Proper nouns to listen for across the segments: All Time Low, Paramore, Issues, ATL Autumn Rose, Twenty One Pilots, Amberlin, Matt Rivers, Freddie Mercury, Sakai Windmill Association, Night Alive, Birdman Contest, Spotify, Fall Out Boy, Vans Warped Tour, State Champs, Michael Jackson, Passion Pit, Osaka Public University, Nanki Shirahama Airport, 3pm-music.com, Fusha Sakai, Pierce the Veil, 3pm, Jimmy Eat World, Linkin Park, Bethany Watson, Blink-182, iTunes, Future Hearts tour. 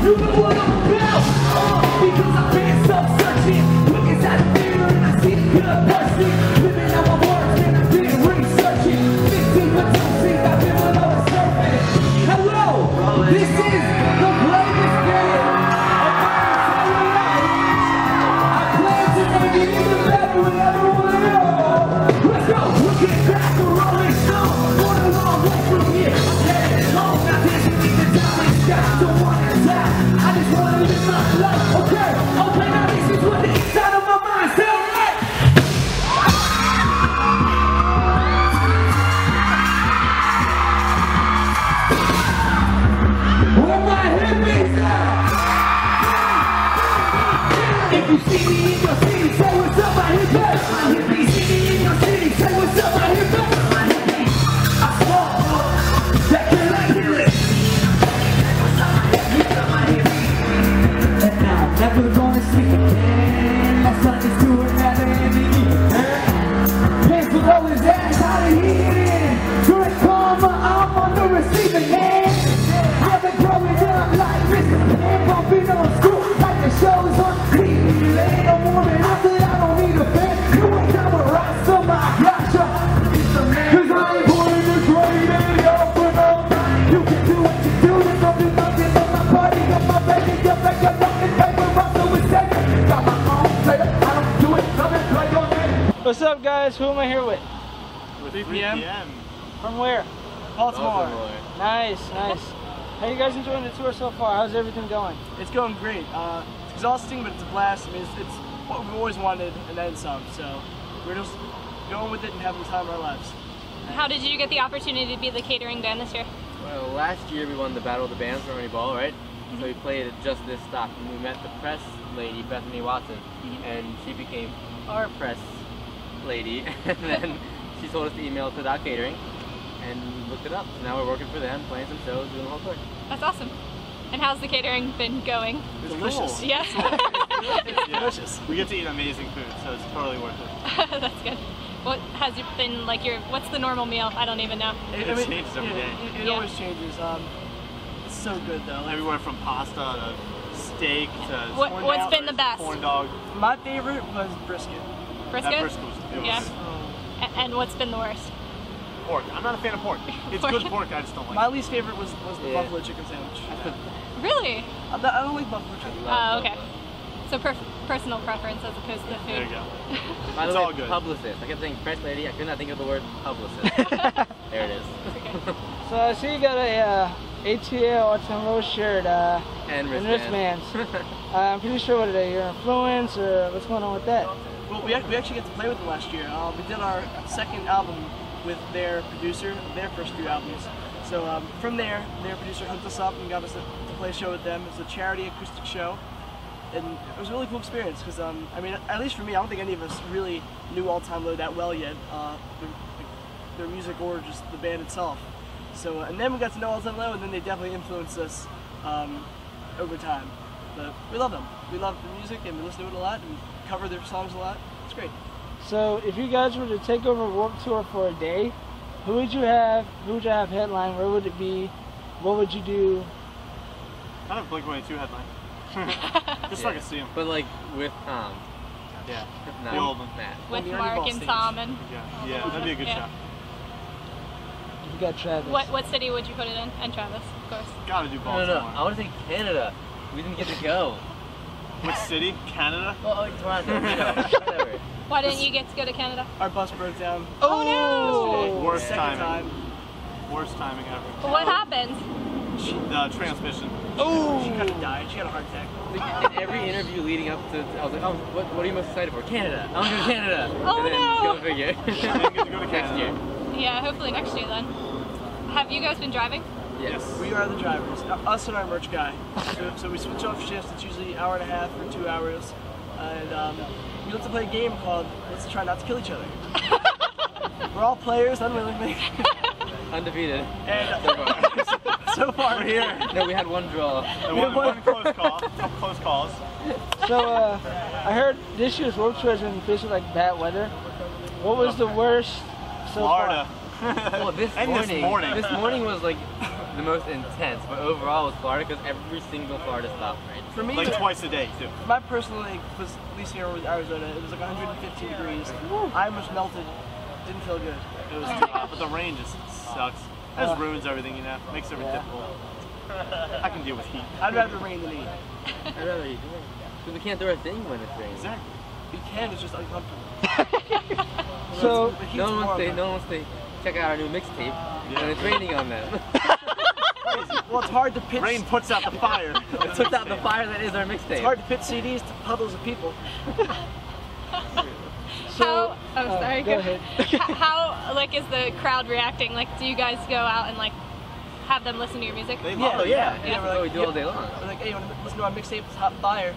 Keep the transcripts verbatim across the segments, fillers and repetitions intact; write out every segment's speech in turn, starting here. You know what I'm about, uh, because I've been self-searching. Look inside the mirror and I see the good person. Living out my words and I've been researching. Fixing what you see, I've been below the surface. Hello, this is the greatest day of my entire life. I plan to make it in the battle with everyone else. Let's go, we're getting back to Rolling Stone. What a long way from here. I'm headed home, now there's a need to die. It's got someone to die. I just wanna live my life, okay? Open up, this is what the inside of my mind sounds like. Where my hippies at? If you see me in your city, say what's up, my hippies. My hippies see me in your city, say what's up, my hippies. My hippies, I swore that can I hear it. Never gonna sleep again. My son is doing another in the evening. Pants below his ass, how to heat it in. Good karma, I'm on the receiving end. I've been growing up like Mister Pan, bumping on school like the show's on T V. Late no morning, I said I don't need a fan. You ain't got a roster, my gotcha. Cause I ain't born in this grade and open up. You can do what you do, there's nothing, nothing but my party, got my baby, got back up. What's up, guys? Who am I here with? With three p m. From where? Baltimore. Baltimore. Nice, nice. How are you guys enjoying the tour so far? How's everything going? It's going great. Uh, it's exhausting, but it's a blast. I mean, it's, it's what we always wanted and then some. So we're just going with it and having the time of our lives. How did you get the opportunity to be the catering band this year? Well, last year we won the Battle of the Bands for Money Ball, right? Mm-hmm. So we played at just this stop, and we met the press lady, Bethany Watson, mm-hmm. and she became our press lady, and then she told us to email to that catering and looked it up. So now we're working for them, playing some shows, doing the whole tour. That's awesome. And how's the catering been going? It's delicious. Cool. Yeah. It's delicious. We get to eat amazing food, so it's totally worth it. That's good. What has it been like? Your what's the normal meal? I don't even know. It, it, it changes every day. It, it, it yeah. always changes. Um, it's so good though. Everywhere from pasta to steak to what, corn what's been the best? Corn dog. My favorite was brisket. Brisket? That brisket was It yeah. Was, and what's been the worst? Pork. I'm not a fan of pork. It's pork? Good pork, I just don't like My it. My least favorite was, was the yeah. buffalo chicken sandwich. Really? I don't, I don't like buffalo chicken. Oh, uh, okay. So per personal preference as opposed to the food. There you go. By the way, all good. Publicist. I kept saying press lady. I could not think of the word publicist. There it is. Okay. So I see you got a uh, A T L Autumn Rose shirt uh, and wristbands. And wristbands. uh, I'm pretty sure what it is. Your influence or what's going on with that? Well, we actually got to play with them last year. Uh, we did our second album with their producer, their first few albums. So um, from there, their producer hooked us up and got us to play a show with them. It was a charity acoustic show. And it was a really cool experience because, um, I mean, at least for me, I don't think any of us really knew All Time Low that well yet. Uh, their, their music or just the band itself. So, and then we got to know All Time Low, and then they definitely influenced us um, over time. But we love them. We love the music and we listen to it a lot. And, cover their songs a lot. It's great. So if you guys were to take over Warped Tour for a day, who would you have? Who would you have headline? Where would it be? What would you do? I'd have Blink one eighty-two headline. Just yeah. so I could see him. But like with Tom. Yeah. The old one. With Mark and Tom and. Yeah. Yeah. That'd be a good yeah. shot. You got Travis. What what city would you put it in? And Travis, of course. Gotta do Baltimore. No, no, no. I want to say Canada. We didn't get to go. Which city? Canada? Well, oh, it's Toronto. Whatever. Why didn't you get to go to Canada? Our bus broke down. Oh, oh no! Worst yeah. timing. Time. Worst timing ever. What happened? She, uh, transmission. Oh! She kind of died. She had a heart attack. In every interview leading up to, I was like, oh, what, what are you most excited for? Canada. I'm going to Canada. Oh and then, no! Go figure. And then get to go to Canada. Next year. Yeah, hopefully next year then. Have you guys been driving? Yes. We are the drivers, us and our merch guy. So, so we switch off shifts, it's usually an hour and a half or two hours. And um, we like to play a game called Let's Try Not to Kill Each Other. We're all players, unwillingly. Undefeated. And so far. So far. We're here. No, we had one draw. And one, one close call. Close calls. So uh, I heard this year's Warped Tour has been fishing like bad weather. What was okay. the worst so Florida. Far? Well, this and morning, this morning. This morning was like the most intense, but overall it was Florida, because every single Florida stop rained. For me, like twice a day too. My personal like, was at least here in Arizona. It was like one hundred fifteen degrees. I almost melted. Didn't feel good. It was too hot, but the rain just sucks. It just ruins everything, you know. Makes everything yeah. difficult. I can deal with heat. I'd rather rain than heat. I'd rather heat. Because we can't do our thing when it's raining. Exactly. We can. It's just uncomfortable. So no one wants to. No one wants to check out our new mixtape. Yeah. And it's raining on them. Well, it's hard to pitch. Rain puts out the fire. It puts out the fire that is our mixtape. It's hard to pitch C Ds to puddles of people. So, how, oh, sorry, uh, go ahead. How, like, is the crowd reacting? Like, do you guys go out and, like, have them listen to your music? They love yeah, yeah. yeah. yeah. Like, what we do yeah. all day long. We're like, hey, you want to listen to our mixtape? It's hot fire.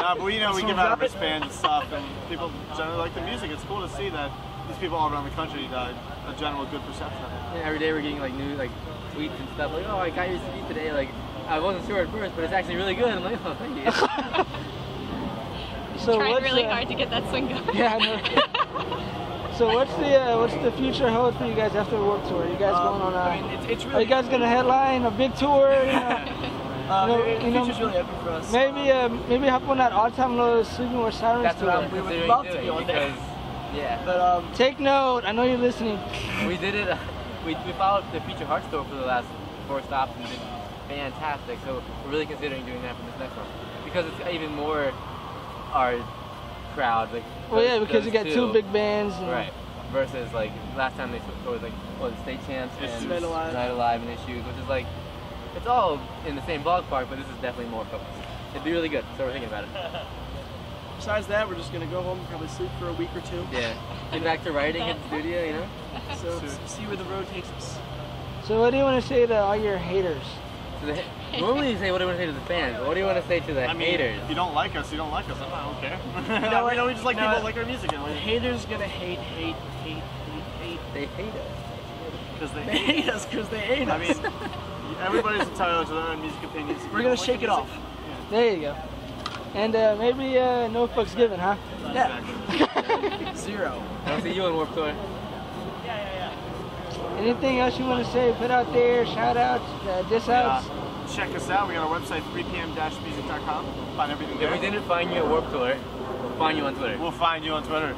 Nah, but you know, we give out wristbands and stuff, and people generally like the music. It's cool to see that these people all around the country got a general good perception of it. Yeah, every day we're getting, like, new, like, tweets and stuff. Like, oh, I got your C D today. Like, I wasn't sure at first, but it's actually really good. I'm like, oh, thank you. So trying really uh, hard to get that swing going. Yeah, I know. So what's the uh, what's the future hold for you guys after the Warped Tour? Are you guys um, going on? Uh, I mean, it's, it's really are you guys going to headline a big tour? You know, um, you know, it, you know really open for us. Maybe uh, maybe hop on that All Time Low Sleeping War Sirens. That's what I'm we would love to be on there. Yeah. But um, take note. I know you're listening. We did it. Uh, we we followed the Future Hearts tour for the last four stops and did fantastic. So we're really considering doing that for this next one because it's even more. Our crowd, like. Well, yeah, because you got two, two big bands. And right. Versus like last time they toured like well, the State Champs and Night Alive. Night Alive and Issues, which is like it's all in the same ballpark, but this is definitely more focused. It'd be really good, so we're thinking about it. Besides that, we're just gonna go home and probably sleep for a week or two. Yeah. Get back to writing in the studio, you know. So sure. See where the road takes us. So what do you want to say to all your haters? To the, normally you say what do you want to say to the fans, what do you want to say to the I mean, haters? If you don't like us, you don't like us, I don't care. No, I mean, we just like no, people that like our music. And like haters gonna hate, hate, hate, hate, hate. They hate us. Because they, they hate us, because they hate us. I mean, everybody's entitled to their own music opinions. We're gonna like shake it off. Yeah. There you go. And uh, maybe uh, no fucks given, huh? Not yeah. Exactly. Zero. I'll see you on Warped Tour. Anything else you want to say, put out there, shout outs, uh, diss outs? Yeah. Check us out, we got our website three p m music dot com, find everything there. If we didn't find you at Warped Tour, we'll find you on Twitter. We'll find you on Twitter.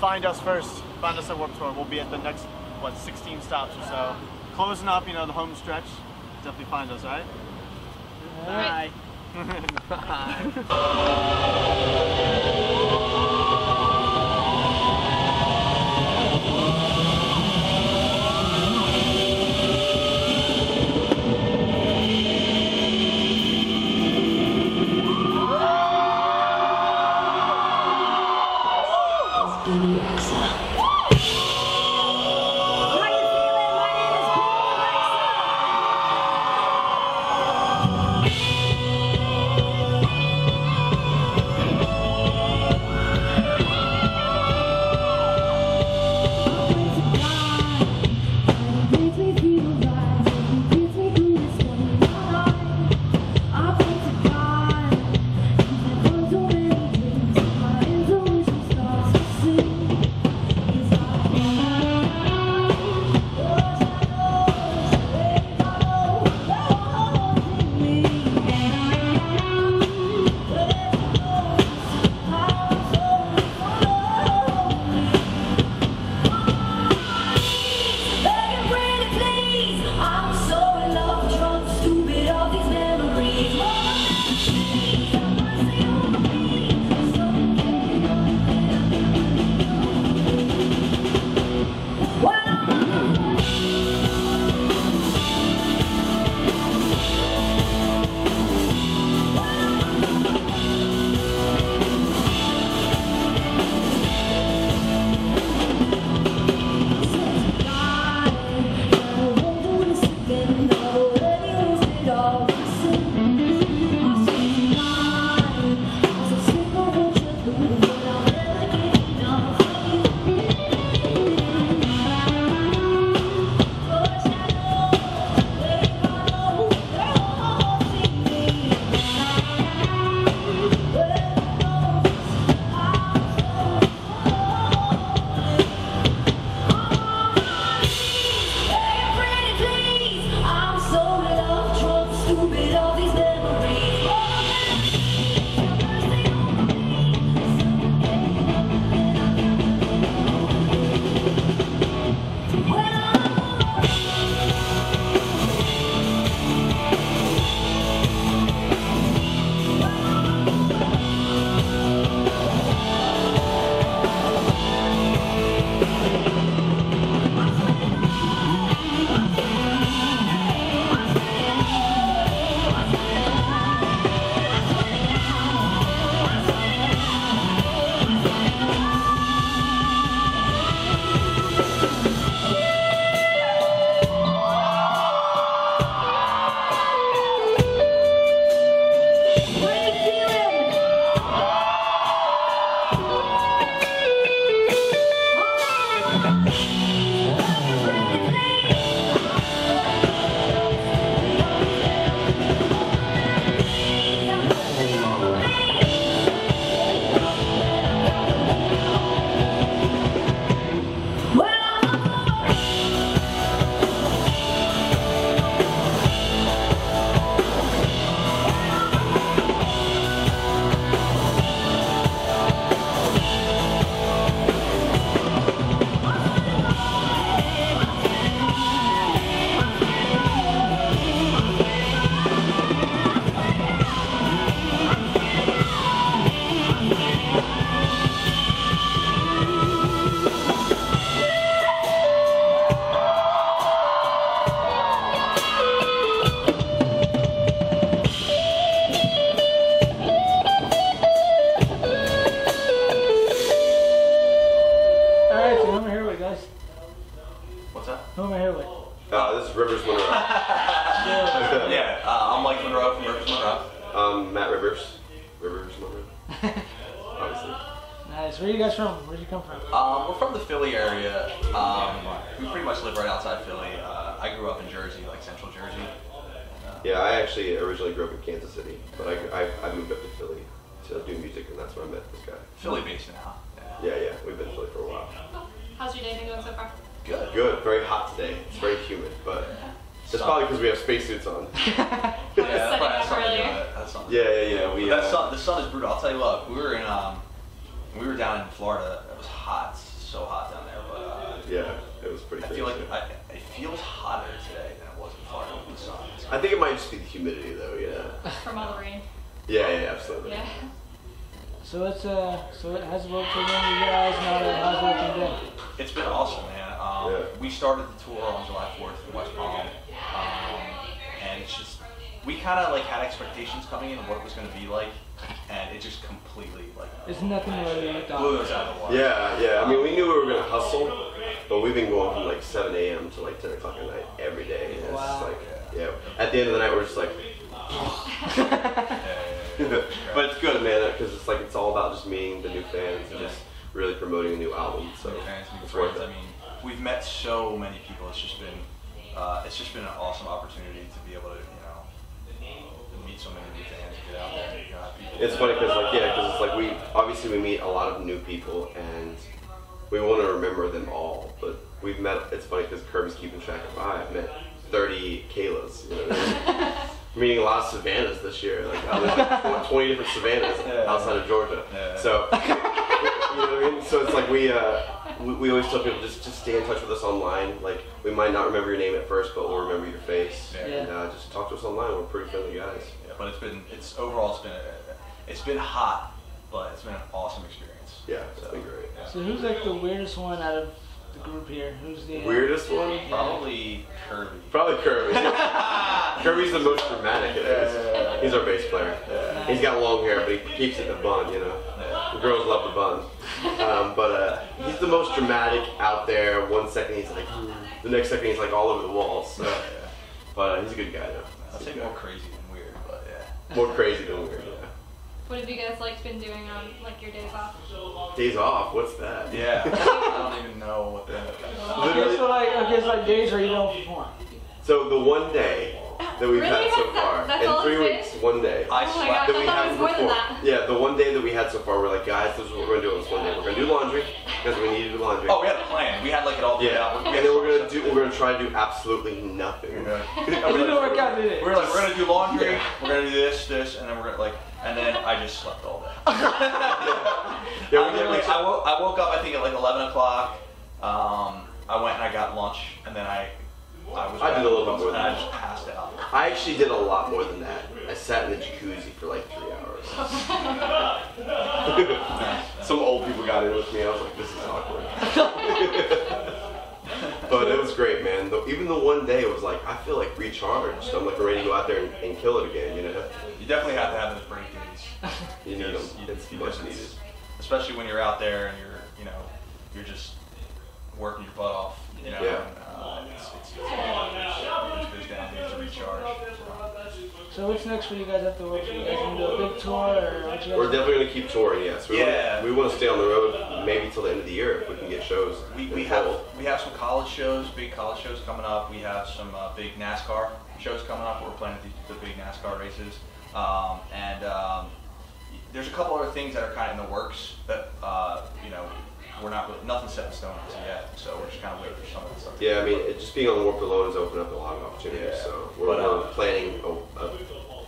Find us first, find us at Warped Tour. We'll be at the next, what, sixteen stops or so. Closing up, you know, the home stretch. Definitely find us, alright? Bye. Bye. Bye. Um, Matt Rivers. Rivers, Rivers. Obviously. Nice. Where are you guys from? Where did you come from? Um, we're from the Philly area. Um, we pretty much live right outside Philly. Uh, I grew up in Jersey, like Central Jersey. Uh, yeah, I actually originally grew up in Kansas City, but I, I, I moved up to Philly to do music, and that's where I met this guy. Philly-based now. Yeah. yeah, yeah. We've been in Philly for a while. How's your day been going so far? Good. Good. Very hot today. It's very humid, but it's probably because we have spacesuits on. yeah, that's that's really. that's yeah, yeah, yeah. We, uh, that sun, the sun is brutal. I'll tell you what. We were in um, we were down in Florida. It was hot, so hot down there. But uh, yeah, it was pretty. I feel like I, it feels hotter today than it was in Florida with the sun. I think it might just be the humidity, though. Yeah. From all the rain. Yeah, yeah, absolutely. Yeah. So it's uh, so it has worked for you guys. Now it has worked again. It's been awesome, man. Um, yeah. We started the tour on July fourth in West Palm, um, and it's just, we kind of like had expectations coming in of what it was going to be like, and it just completely like it's nothing really blew us out of the water. Yeah, yeah. I mean, we knew we were going to hustle, but we've been going from like seven A M to like ten o'clock at night every day. And it's wow. like, yeah. At the end of the night, we're just like. But it's good, man, because it's like it's all about just meeting the new fans and just really promoting a new album. So it's worth it. We've met so many people. It's just been, uh, it's just been an awesome opportunity to be able to, you know, meet so many new fans, get out there. And got people. It's funny because, like, yeah, because it's like we obviously we meet a lot of new people and we want to remember them all. But we've met. It's funny because Kirby's keeping track of. I've met thirty Kaylas. You know what I mean? Meeting a lot of Savannahs this year. Like I lived like twenty different Savannahs yeah, outside of Georgia. Yeah. So, you know what I mean? So it's like we. Uh, We, we always tell people just, just stay in touch with us online. Like, we might not remember your name at first, but we'll remember your face. Yeah. And uh, just talk to us online. We're pretty friendly guys. Yeah, but it's been, it's overall, it's been, a, it's been hot, but it's been an awesome experience. Yeah, it's so, been great. Yeah. So who's like the weirdest one out of the group here? Who's the weirdest one? Yeah. Probably Kirby. Probably Kirby. Kirby's the most dramatic. It is. He's our bass player. Yeah. He's got long hair, but he keeps it in a bun, you know. The girls love the bun. Um, but uh, he's the most dramatic out there. One second he's like, the next second he's like all over the walls. So. Yeah. But uh, he's a good guy though. I'd say more crazy than weird, but yeah. More crazy than weird, yeah. What have you guys like been doing on like your days off? Days off? What's that? Yeah. I don't even know what that is. Literally, so like, I guess like days where you don't perform. So the one day that we've really? had so far. That's in three weeks, been? one day. I oh my God, that we had more than that. Yeah, the one day that we had so far, we're like, guys, this is what we're gonna do on this one day. We're gonna do laundry, because we need to do laundry. Oh, we had a plan. We had like it all planned yeah. out. And then we're gonna do, we're gonna try to do absolutely nothing. We're gonna, work out today. We're like, we're gonna do laundry, yeah. we're gonna do this, this, and then we're gonna like, and then I just slept all day. yeah. Yeah, I, literally, I, woke, I woke up, I think at like eleven o'clock, um, I went and I got lunch, and then I, I, was I did a little bit more than I that. I just passed out. I actually did a lot more than that. I sat in the jacuzzi for like three hours. Some old people got in with me. I was like, this is awkward. But it was great, man. The, even the one day, it was like, I feel like recharged. I'm like ready to go out there and, and kill it again, you know? You definitely have to have those break days. You need them. It's much needed. Especially when you're out there and you're, you know, you're just working your butt off, you know? Yeah. And, Uh, it's, it's, it's, uh, it's down there to recharge, so. so what's next for you guys after work? Are you guys going to do a big tour? Or what you guys We're definitely going to keep touring, yes. We yeah. want, we want to stay on the road maybe till the end of the year if we can get shows. We, we, have, we have some college shows, big college shows coming up. We have some uh, big NASCAR shows coming up. We're playing the, the big NASCAR races. Um, and um, there's a couple other things that are kind of in the works that, uh, you know, We're not really, nothing set in stone as yet, so we're just kind of waiting for some of the stuff. Yeah, I mean, it, just being on Warped Alone has opened up a lot of opportunities, yeah. so we're, but, um, we're planning a, a,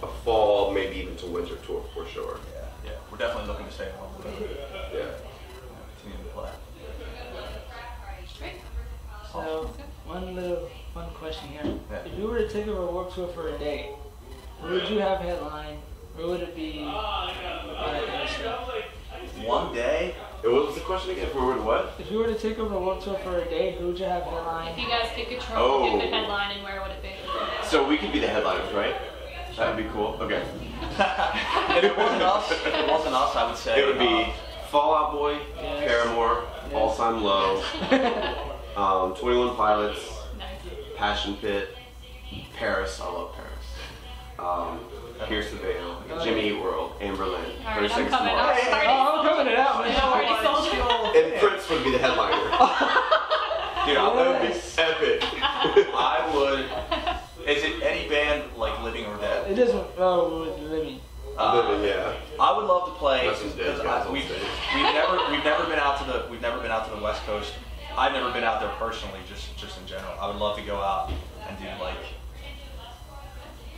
a fall, maybe even to winter tour for sure. Yeah, yeah. We're definitely looking to stay on Warped Alone. Yeah. Continue to play. So, one little fun question here. Yeah. If you were to take over a Warped Tour for a day, where would you have headline? Where would it be? One day? It was the question again. If we were to what? If you were to take over a Warped Tour for a day, who would you have headline? If you guys could control oh. who the headline and where would it be? So we could be the headliners, right? That would be cool. Okay. If it wasn't us, if it wasn't us, I would say it would be Fall Out Boy, yes. Paramore, yes. All Time Low, um, Twenty One Pilots, nice. Passion Pit, Paris. I love Paris. Um, Pierce the Veil, Jimmy Eat World, Amberlin, thirty-six I'm coming, I'm, hey, oh, I'm coming it out. Oh, and Prince would be the headliner. Dude, I, that would be epic. I would. Is it any band like living or dead? It is. Oh, living. Uh, living, yeah. I would love to play. Dead, I, we've, we've never we've never been out to the we've never been out to the West Coast. I've never been out there personally, just just in general. I would love to go out and do like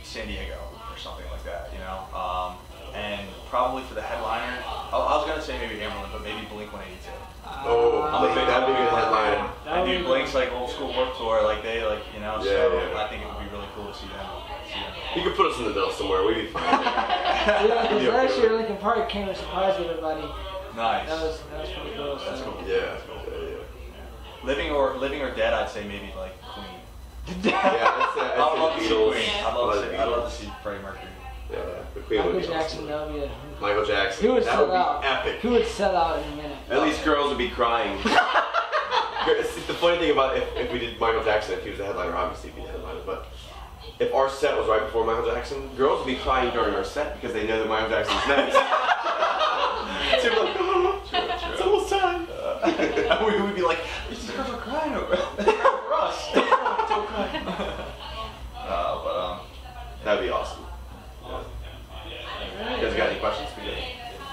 San Diego or something like that, you know. Um, and probably for the headliner, I, I was gonna say maybe Amberlin, but maybe Blink one eighty-two. Oh, I'm a big, that'd be a good headliner. And dude, Blink's like old school Warped Tour, like they like you know. Yeah, so yeah. I think it would be really cool to see them. You could put us in the middle somewhere. We'd be fine. Yeah, because last year Linkin Park came and surprised everybody. Nice. That was that was pretty cool. So. That's cool. Yeah. That's cool. Yeah, yeah. Living or living or dead, I'd say maybe like Queen. Yeah, that's, uh, I would love to see Queen. Yeah. I'd love to see. I'd love to see Freddie Mercury. Yeah, the Queen Michael would be Jackson, awesome. Would be a, Michael Jackson. Who would that sell would out? Be epic. Who would sell out in a minute? At least girls would be crying. The funny thing about if, if we did Michael Jackson, if he was the headliner, obviously he'd be the headliner, but. If our set was right before Michael Jackson, girls would be crying during our set because they know that Michael Jackson's next. So they're like, oh, true, true. It's almost time. Uh, we would be like, these girls are crying over us. Don't cry. Uh, but um, that'd be awesome. Yeah. You guys got any questions for you?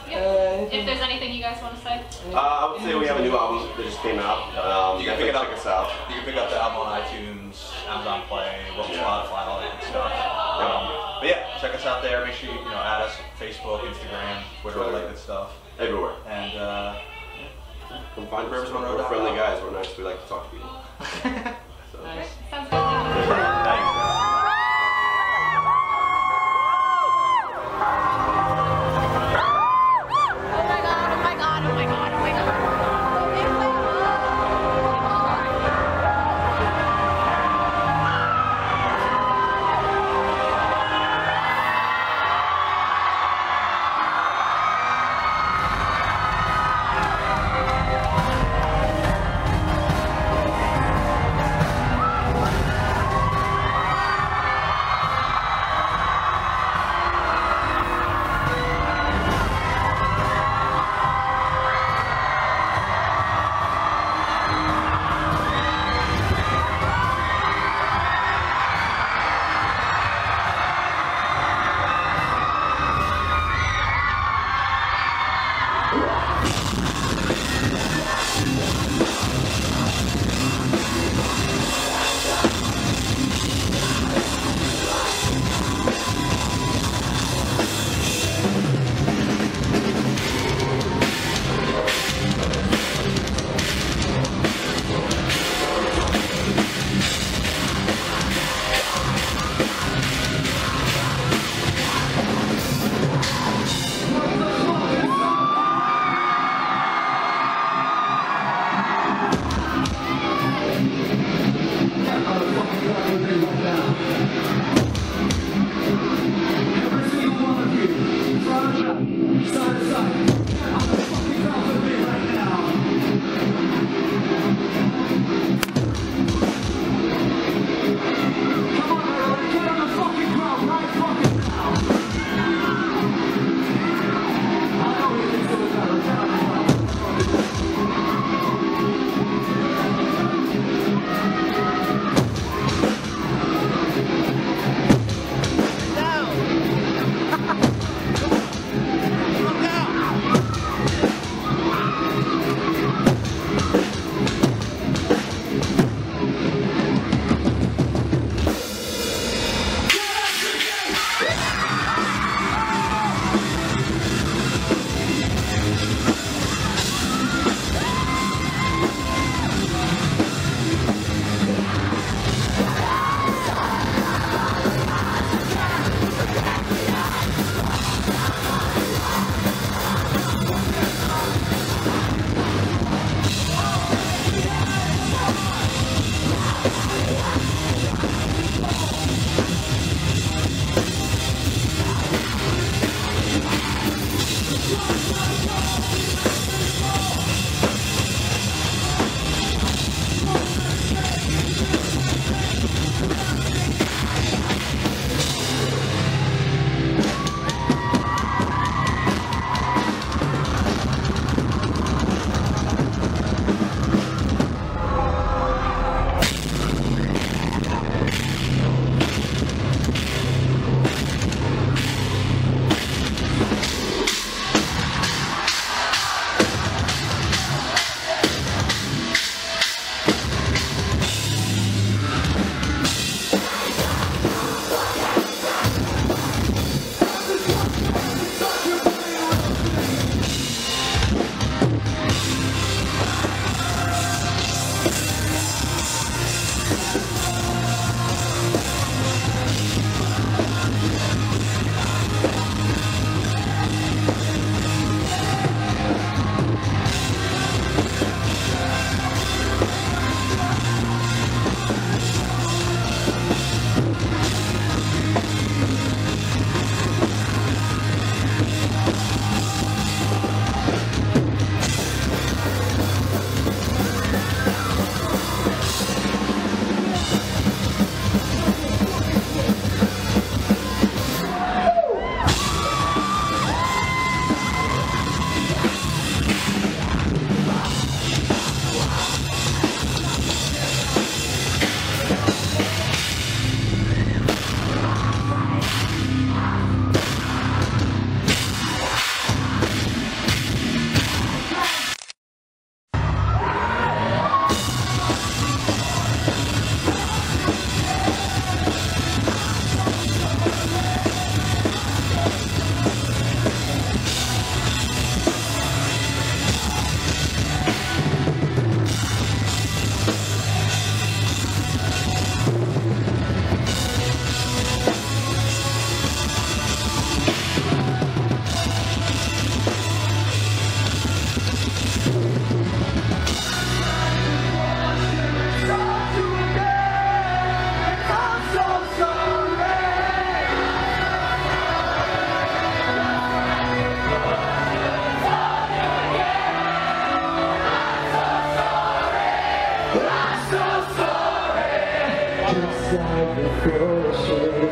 Yeah. If there's anything you guys want to say. Uh, I would say we have a new album that just came out. Um, you can pick it up. Check us out. You can pick up the album on iTunes, Amazon Play, Spotify, yeah. All that stuff. Um, but yeah, check us out there. Make sure you, you know add us on Facebook, Instagram, Twitter, all that good stuff. Everywhere. And uh, yeah. Come find us. We're, We're friendly guys. We're nice. We like to talk to people. So. Nice. Sounds good. closer.